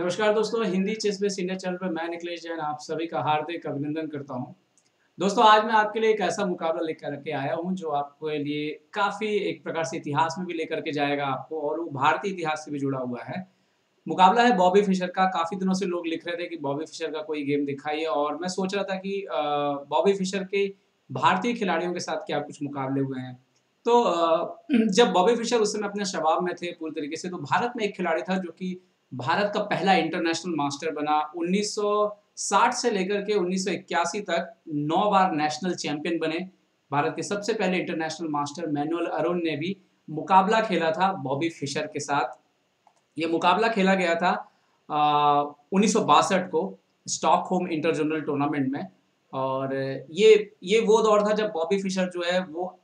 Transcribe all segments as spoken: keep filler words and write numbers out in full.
नमस्कार दोस्तों, Hindi ChessBase India channel पर मैं निखिलेश जैन आप सभी का हार्दिक अभिनंदन करता हूं। दोस्तों, आज मैं आपके लिए एक ऐसा मुकाबला लेकर के आया हूं जो आपके लिए काफ़ी एक प्रकार से इतिहास में भी लेकर के जाएगा आपको, और वो भारतीय इतिहास से भी जुड़ा हुआ है। मुकाबला है बॉबी फिशर का। काफ़ी दिनों से लोग लिख रहे थे कि बॉबी फिशर का कोई गेम दिखाइए, और मैं सोच रहा था कि बॉबी फिशर के भारतीय खिलाड़ियों के साथ क्या कुछ मुकाबले हुए हैं। तो जब बॉबी फिशर उस समय अपने शबाब में थे पूरी तरीके से, तो भारत में एक खिलाड़ी था जो कि भारत का पहला इंटरनेशनल मास्टर बना। उन्नीस सौ साठ से लेकर के उन्नीस सौ इक्यासी तक नौ बार नेशनल चैंपियन बने। भारत के सबसे पहले इंटरनेशनल मास्टर मैनुअल अरुण ने भी मुकाबला खेला था बॉबी फिशर के साथ। ये मुकाबला खेला गया था उन्नीस सौ बासठ को स्टॉकहोम इंटरजोनल टूर्नामेंट में, और ये ये वो दौर था जब बॉबी फिशर जो है वो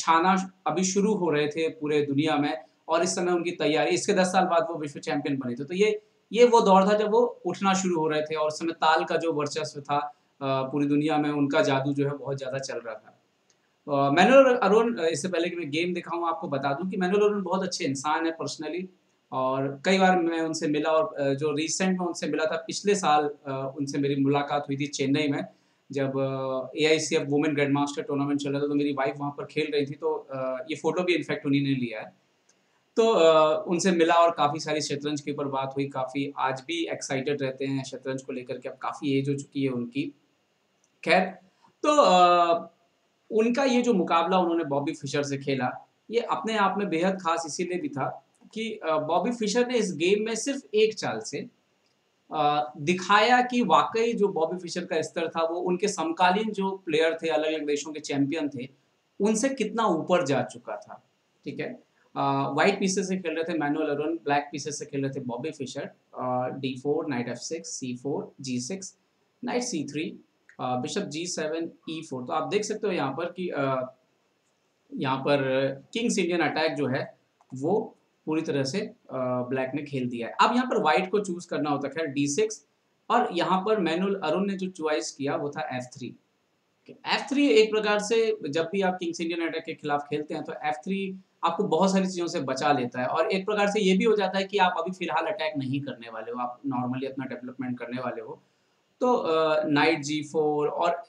छाना अभी शुरू हो रहे थे पूरे दुनिया में, और इस समय उनकी तैयारी, इसके दस साल बाद वो विश्व चैंपियन बने थे। तो ये ये वो दौर था जब वो उठना शुरू हो रहे थे, और उस समय ताल का जो वर्चस्व था पूरी दुनिया में, उनका जादू जो है बहुत ज़्यादा चल रहा था। मैनुअल अरुण, इससे पहले कि मैं गेम दिखाऊँ आपको बता दूँ कि मैनुअल अरुण बहुत अच्छे इंसान है पर्सनली, और कई बार मैं उनसे मिला, और जो रिसेंट में उनसे मिला था, पिछले साल उनसे मेरी मुलाकात हुई थी चेन्नई में, जब A I C F women grand master tournament चल रहा था। तो मेरी वाइफ वहाँ पर खेल रही थी, तो ये फ़ोटो भी इनफैक्ट उन्हीं ने लिया है। तो उनसे मिला और काफ़ी सारी शतरंज के ऊपर बात हुई। काफ़ी आज भी एक्साइटेड रहते हैं शतरंज को लेकर के, अब काफ़ी एज हो चुकी है उनकी। खैर, तो उनका ये जो मुकाबला उन्होंने बॉबी फिशर से खेला, ये अपने आप में बेहद ख़ास इसीलिए भी था कि बॉबी फिशर ने इस गेम में सिर्फ एक चाल से दिखाया कि वाकई जो बॉबी फिशर का स्तर था वो उनके समकालीन जो प्लेयर थे, अलग अलग देशों के चैम्पियन थे, उनसे कितना ऊपर जा चुका था। ठीक है, वाइट पीसेस से खेल रहे थे मैनुअल अरुण, ब्लैक पीसेस से खेल रहे थे Bobby Fischer. D four, knight F six, C four, G six, knight C three, bishop G seven, E four. तो आप देख सकते हो यहाँ पर कि uh, यहाँ पर किंग्स इंडियन अटैक जो है वो पूरी तरह से ब्लैक uh, ने खेल दिया है। अब यहाँ पर वाइट को चूज करना होता है डी सिक्स, और यहाँ पर मैनुअल अरुण ने जो चॉइस किया वो था एफ थ्री। एफ थ्री एक प्रकार से, जब भी आप किंग्स इंडियन अटैक के खिलाफ खेलते हैं तो एफ थ्री आपको बहुत सारी चीज़ों से बचा लेता है, और एक प्रकार से ये भी हो जाता है कि आप अभी फिलहाल अटैक नहीं करने वाले हो, आप नॉर्मली अपना डेवलपमेंट करने वाले हो। तो नाइट जी फोर, और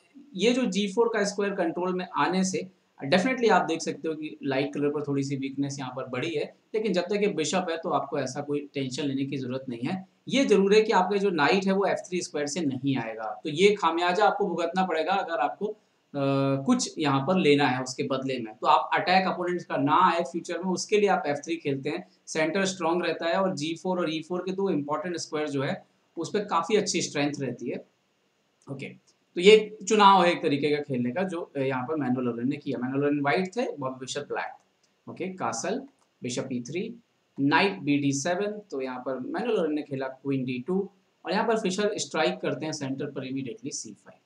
ये जो जी फोर का स्क्वायर कंट्रोल में आने से डेफिनेटली आप देख सकते हो कि लाइट कलर पर थोड़ी सी वीकनेस यहाँ पर बढ़ी है, लेकिन जब तक ये बिशप है तो आपको ऐसा कोई टेंशन लेने की ज़रूरत नहीं है। ये जरूर है कि आपका जो नाइट है वो एफ थ्री स्क्वायर से नहीं आएगा, तो ये खामियाजा आपको भुगतना पड़ेगा अगर आपको Uh, कुछ यहाँ पर लेना है उसके बदले में। तो आप अटैक अपोनेंट का ना आए फ्यूचर में, उसके लिए आप एफ थ्री खेलते हैं। सेंटर स्ट्रांग रहता है, और जी फोर और ई फोर के दो इंपॉर्टेंट स्क्वायर जो है उस पर काफ़ी अच्छी स्ट्रेंथ रहती है। Okay okay. तो ये चुनाव है एक तरीके का खेलने का जो यहाँ पर मैनुअल अरुण ने किया। मैनुअल अरुण वाइट थे, Bobby Fischer black. Okay, castle, bishop E three, knight B D seven. तो यहाँ पर मैनुअल अरुण ने खेला क्वीन डी टू, और यहाँ पर फिशर स्ट्राइक करते हैं सेंटर पर इमीडिएटली सी फाइव।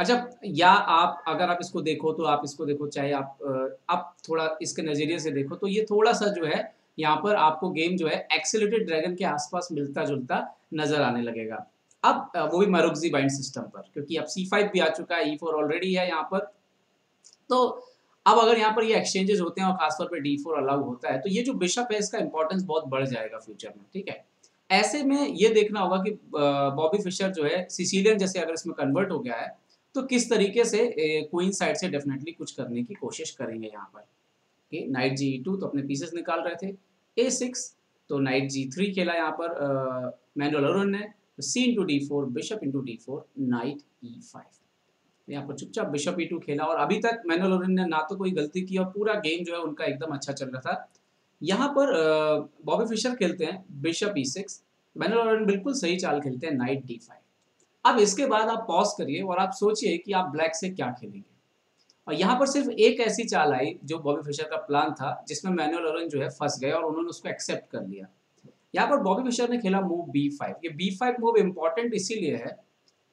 अच्छा, या आप अगर आप इसको देखो तो आप इसको देखो, चाहे आप आप थोड़ा इसके नज़रिए से देखो तो ये थोड़ा सा जो है यहाँ पर आपको गेम जो है एक्सेलरेटेड ड्रैगन के आसपास मिलता जुलता नज़र आने लगेगा। अब वो भी मरोक्जी बाइंड सिस्टम पर, क्योंकि अब सी फाइव भी आ चुका है, ई फोर ऑलरेडी है यहाँ पर। तो अब अगर यहाँ पर ये एक्सचेंजेस होते हैं, और खासतौर पर डी फोर अलाउ होता है, तो ये जो बिशप है इसका इंपॉर्टेंस बहुत बढ़ जाएगा फ्यूचर में। ठीक है, ऐसे में ये देखना होगा कि बॉबी फिशर जो है सिसिलियन जैसे अगर इसमें कन्वर्ट हो गया है तो किस तरीके से क्वीन साइड से डेफिनेटली कुछ करने की कोशिश करेंगे यहाँ पर। कि नाइट जी टू तो अपने पीसेस निकाल रहे थे, ए सिक्स तो नाइट जी थ्री खेला यहाँ पर मैनुअल अरुण ने, C into D four, bishop into D four, knight E five. यहाँ पर चुपचाप बिशप ई टू खेला, और अभी तक मैनुअल अरुण ने ना तो कोई गलती की, और पूरा गेम जो है उनका एकदम अच्छा चल रहा था। यहाँ पर बॉबी फिशर खेलते हैं bishop E six, Manuel Aaron बिल्कुल सही चाल खेलते हैं नाइट डी फाइव। अब इसके बाद आप पॉज करिए और आप सोचिए कि आप ब्लैक से क्या खेलेंगे, और यहाँ पर सिर्फ एक ऐसी चाल आई जो बॉबी फिशर का प्लान था, जिसमें मैनुअल अरुण जो है फंस गए और उन्होंने उसको एक्सेप्ट कर लिया। यहाँ पर बॉबी फिशर ने खेला मूव बी फाइव। ये बी फाइव मूव इम्पॉर्टेंट इसीलिए है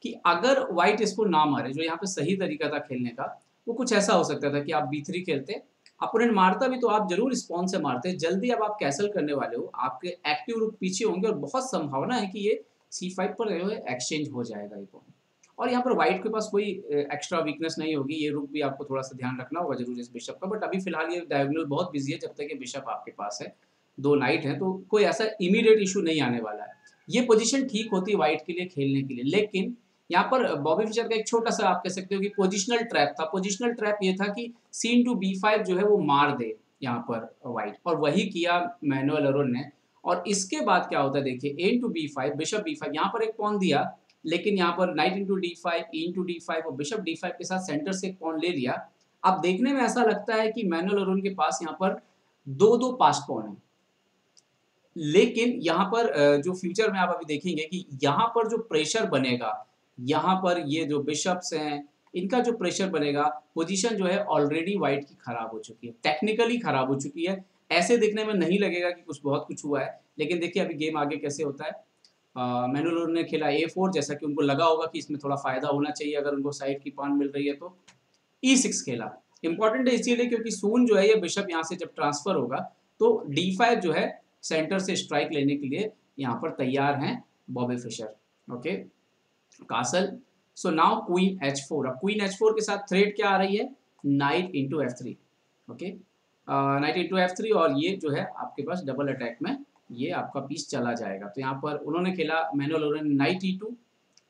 कि अगर व्हाइट इसको ना मारे, जो यहाँ पर सही तरीका था खेलने का, वो कुछ ऐसा हो सकता था कि आप बी थ्री खेलते, अपोनेंट मारता भी तो आप जरूर रिस्पॉन्स से मारते। जल्दी अब आप कैसल करने वाले हो, आपके एक्टिव रूप पीछे होंगे, और बहुत संभावना है कि ये सी फाइव पर जो है एक्सचेंज हो जाएगा ये पॉइंट, और यहाँ पर वाइट के पास कोई एक्स्ट्रा वीकनेस नहीं होगी। ये रूप भी आपको थोड़ा सा ध्यान रखना होगा जरूर इस बिशप का, बट अभी फिलहाल ये डायगोनल बहुत बिजी है। जब तक ये बिशप आपके पास है, दो नाइट है, तो कोई ऐसा इमीडिएट इशू नहीं आने वाला है। ये पोजीशन ठीक होती है वाइट के लिए खेलने के लिए, लेकिन यहाँ पर बॉबी फिशर का एक छोटा सा आप कह सकते हो कि पोजिशनल ट्रैप था। पोजिशनल ट्रैप ये था कि सीन टू बी फाइव जो है वो मार दे यहाँ पर वाइट, और वही किया मैनुअल एरोन ने। और इसके बाद क्या होता है देखिए, N to B five, bishop B five, यहाँ पर एक पॉन दिया, लेकिन यहाँ पर knight into D five, E into D five और बिशप डी फाइव के साथ सेंटर से एक पॉन ले लिया। अब देखने में ऐसा लगता है कि मैनुअल अरुण के पास यहाँ पर दो दो पास पॉन है, लेकिन यहाँ पर जो फ्यूचर में आप अभी देखेंगे कि यहाँ पर जो प्रेशर बनेगा, यहाँ पर ये जो बिशप्स हैं इनका जो प्रेशर बनेगा, पोजीशन जो है ऑलरेडी वाइट की खराब हो चुकी है, टेक्निकली खराब हो चुकी है। ऐसे देखने में नहीं लगेगा कि कुछ बहुत कुछ हुआ है, लेकिन देखिए अभी गेम आगे कैसे होता है। मैनुअल अरुण ने खेला ए फोर, जैसा कि उनको लगा होगा कि इसमें थोड़ा फायदा होना चाहिए अगर उनको साइड की पान मिल रही है तो। ई सिक्स खेला, इंपॉर्टेंट है इसीलिए क्योंकि सून जो है ये बिशप यहाँ से जब ट्रांसफर होगा तो डी फाइव जो है सेंटर से स्ट्राइक लेने के लिए यहाँ पर तैयार हैं Bobby Fischer. Okay castle, so now queen H four. अब क्वीन एच फोर के साथ थ्रेड क्या आ रही है, knight into F three. Okay knight into F three, और ये जो है आपके पास डबल अटैक में ये आपका पीस चला जाएगा। तो यहाँ पर उन्होंने खेला Manuel Aaron knight E two,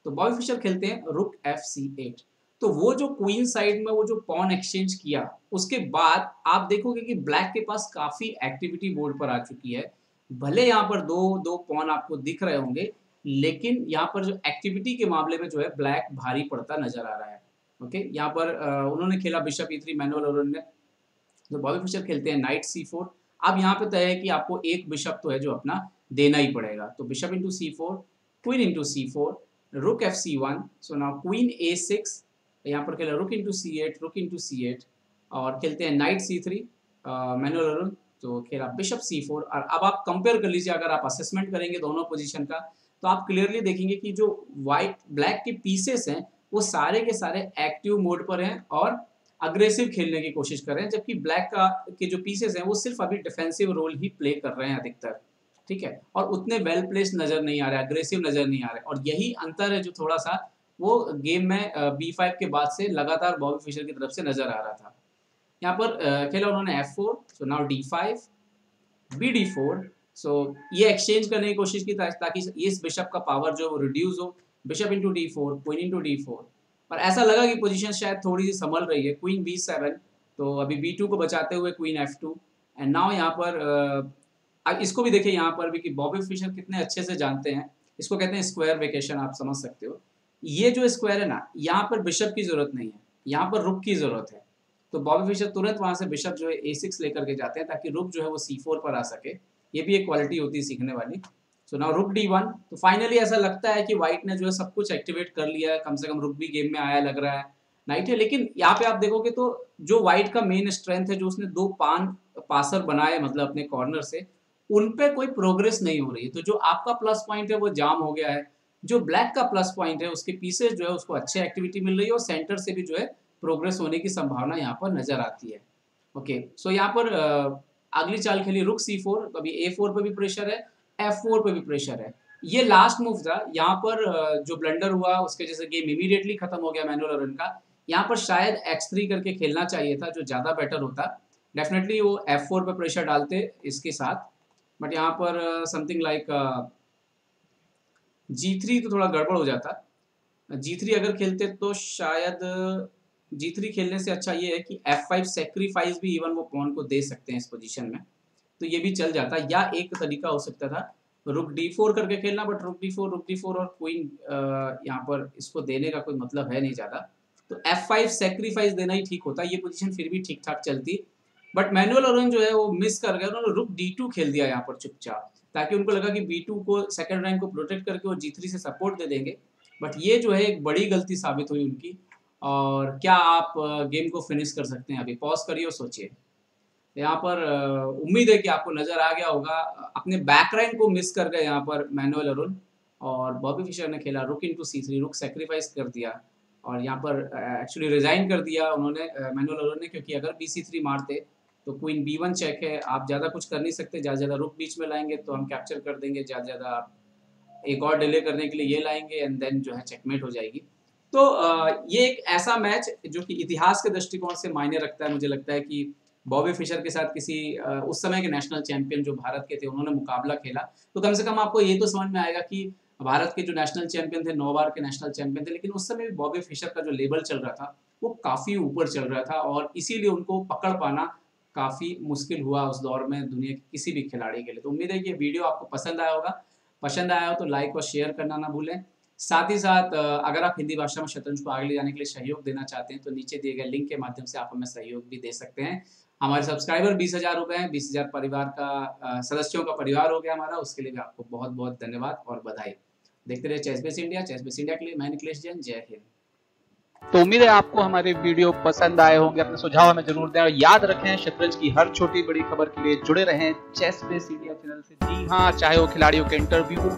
तो बॉबी फिशर खेलते हैं रुक एफ सी एट। तो वो जो क्वीन साइड में वो जो पॉन एक्सचेंज किया, उसके बाद आप देखोगे कि ब्लैक के पास काफ़ी एक्टिविटी बोर्ड पर आ चुकी है। भले यहाँ पर दो दो पॉन आपको दिख रहे होंगे, लेकिन यहाँ पर जो एक्टिविटी के मामले में जो है ब्लैक भारी पड़ता नजर आ रहा है। ओके यहाँ पर आ, उन्होंने खेला bishop E three Manuel Aaron ने, तो बॉबी फिशर खेलते हैं नाइट सी फोर। अब यहाँ पे तय है कि आपको एक बिशप तो है जो अपना देना ही पड़ेगा, तो bishop into C four, queen into C four, rook F C one. So now queen A six, यहाँ पर खेला rook into C eight, rook into C eight, और खेलते हैं knight C three Manuel Aaron, तो खेला बिशप सी फोर। और अब आप कंपेयर कर लीजिए, अगर आप असेसमेंट करेंगे दोनों पोजीशन का तो आप क्लियरली देखेंगे कि जो वाइट ब्लैक के पीसेस हैं वो सारे के सारे एक्टिव मोड पर हैं और अग्रेसिव खेलने की कोशिश कर रहे हैं, जबकि ब्लैक का के जो पीसेस हैं वो सिर्फ अभी डिफेंसिव रोल ही प्ले कर रहे हैं अधिकतर, ठीक है, और उतने वेल प्लेस नज़र नहीं आ रहे, अग्रेसिव नज़र नहीं आ रहे। और यही अंतर है जो थोड़ा सा वो गेम में बी फाइव के बाद से लगातार बॉबी फिशर की तरफ से नज़र आ रहा था। यहाँ पर खेला उन्होंने F four, so now D five, B D four. So ये एक्सचेंज करने की कोशिश की ताकि इस बिशप का पावर जो रिड्यूस हो, bishop into D four, queen into D four. पर ऐसा लगा कि पोजीशन शायद थोड़ी सी संभल रही है, क्वीन बी सेवन, तो अभी बी टू को बचाते हुए queen F two. And now यहाँ पर अब इसको भी देखिए, यहाँ पर भी कि बॉबी फिशर कितने अच्छे से जानते हैं, इसको कहते हैं स्क्वायर वेकेशन, आप समझ सकते हो। ये जो स्क्वायर है ना, यहाँ पर बिशप की जरूरत नहीं है, यहाँ पर रुक की जरूरत है, तो बॉबी फिशर तुरंत वहाँ से बिशप जो है ए सिक्स लेकर के जाते हैं ताकि रुक जो है वो सी फोर पर आ सके। ये भी एक क्वालिटी होती है सीखने वाली। So now rook D one, तो फाइनली ऐसा लगता है कि वाइट ने जो है सब कुछ एक्टिवेट कर लिया है, कम से कम रुक भी गेम में आया लग रहा है, नाइट है। लेकिन यहाँ पे आप देखोगे तो जो वाइट का मेन स्ट्रेंथ है, जो उसने दो पान पासर बनाए मतलब अपने कॉर्नर से, उन पे कोई प्रोग्रेस नहीं हो रही है, तो जो आपका प्लस पॉइंट है वो जाम हो गया है। जो ब्लैक का प्लस पॉइंट है उसके पीसेस जो है उसको अच्छी एक्टिविटी मिल रही है और सेंटर से भी जो है प्रोग्रेस होने की संभावना यहाँ पर नजर आती है। ओके सो यहाँ पर अगली चाल खेली रुक सी फोर, तो अभी ए फोर पर भी प्रेशर है, एफ फोर पर भी प्रेशर है। ये लास्ट मूव था, यहाँ पर जो ब्लंडर हुआ उसके जैसे गेम इमीडिएटली खत्म हो गया मैनुअल एरोन का। यहाँ पर शायद एक्स थ्री करके खेलना चाहिए था, जो ज़्यादा बेटर होता, डेफिनेटली वो एफ फोर पर प्रेशर डालते इसके साथ। बट यहाँ पर समथिंग लाइक जी थ्री तो थोड़ा गड़बड़ हो जाता। जी थ्री अगर खेलते तो शायद जी थ्री खेलने से अच्छा ये है कि एफ फाइव सेक्रीफाइस भी इवन वो पॉन को दे सकते हैं इस पोजीशन में, तो ये भी चल जाता। या एक तरीका हो सकता था रुक डी फोर करके खेलना, but rook D four, rook D four और क्वीन यहाँ पर इसको देने का कोई मतलब है नहीं ज़्यादा, तो एफ फाइव सेक्रीफाइस देना ही ठीक होता, ये पोजीशन फिर भी ठीक ठाक चलती। बट मैनुअल एरोन जो है वो मिस कर गए, उन्होंने रुक डी टू खेल दिया यहाँ पर चुपचाप, ताकि उनको लगा कि बी टू को सेकेंड रैंक को प्रोटेक्ट करके वो जी थ्री से सपोर्ट दे देंगे। बट ये जो है एक बड़ी गलती साबित हुई उनकी। और क्या आप गेम को फिनिश कर सकते हैं? अभी पॉज करिए और सोचिए। यहाँ पर उम्मीद है कि आपको नज़र आ गया होगा, अपने बैकलाइन को मिस कर गए यहाँ पर मैनुअल एरोन, और बॉबी फिशर ने खेला rook into C three, rook sacrifice कर दिया और यहाँ पर एक्चुअली रिजाइन कर दिया उन्होंने मैनुअल एरोन ने, क्योंकि अगर बी सी थ्री मारते तो क्वीन बी वन चेक है, आप ज़्यादा कुछ कर नहीं सकते। ज़्यादा ज़्यादा रुक बीच में लाएंगे तो हम कैप्चर कर देंगे, ज़्यादा ज़्यादा एक और डिले करने के लिए ये लाएंगे, एंड देन जो है चेकमेट हो जाएगी। तो ये एक ऐसा मैच जो कि इतिहास के दृष्टिकोण से मायने रखता है, मुझे लगता है कि बॉबी फिशर के साथ किसी उस समय के नेशनल चैंपियन जो भारत के थे उन्होंने मुकाबला खेला, तो कम से कम आपको ये तो समझ में आएगा कि भारत के जो नेशनल चैंपियन थे, नौ बार के नेशनल चैंपियन थे, लेकिन उस समय बॉबी फिशर का जो लेवल चल रहा था वो काफ़ी ऊपर चल रहा था और इसीलिए उनको पकड़ पाना काफ़ी मुश्किल हुआ उस दौर में दुनिया के किसी भी खिलाड़ी के लिए। तो उम्मीद है कि ये वीडियो आपको पसंद आया होगा, पसंद आया हो तो लाइक और शेयर करना ना भूलें। साथ ही साथ अगर आप हिंदी भाषा में शतरंज को आगे ले जाने के लिए सहयोग देना चाहते हैं तो नीचे दिए गए लिंक के माध्यम से आप हमें सहयोग भी दे सकते हैं। हमारे सब्सक्राइबर बीस हज़ार हो गए हैं, बीस हज़ार परिवार का सदस्यों का परिवार हो गया हमारा, उसके लिए भी आपको बहुत बहुत धन्यवाद और बधाई। देखते रहिए चेसबेस इंडिया। चेसबेस इंडिया के लिए मैं निखिलेश जैन, जय हिंद। तो उम्मीद है आपको हमारे वीडियो पसंद आए होंगे, अपने सुझाव हमें जरूर दें और याद रखें शतरंज की हर छोटी बड़ी खबर के लिए जुड़े रहें चेसबेस इंडिया चैनल से। जी हाँ, चाहे वो खिलाड़ियों के इंटरव्यू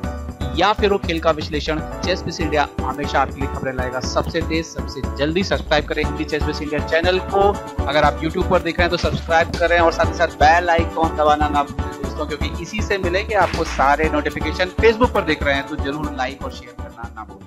या फिर वो खेल का विश्लेषण, चेसबेस इंडिया हमेशा आपके लिए खबरें लाएगा। सबसे तेज सबसे जल्दी सब्सक्राइब करें हिंदी चेसबेस इंडिया चैनल को। अगर आप यूट्यूब पर देख रहे हैं तो सब्सक्राइब करें और साथ ही साथ बेल आइकॉन दबाना ना भूलें दोस्तों, क्योंकि इसी से मिलेंगे आपको सारे नोटिफिकेशन। फेसबुक पर देख रहे हैं तो जरूर लाइक और शेयर करना ना भूलें।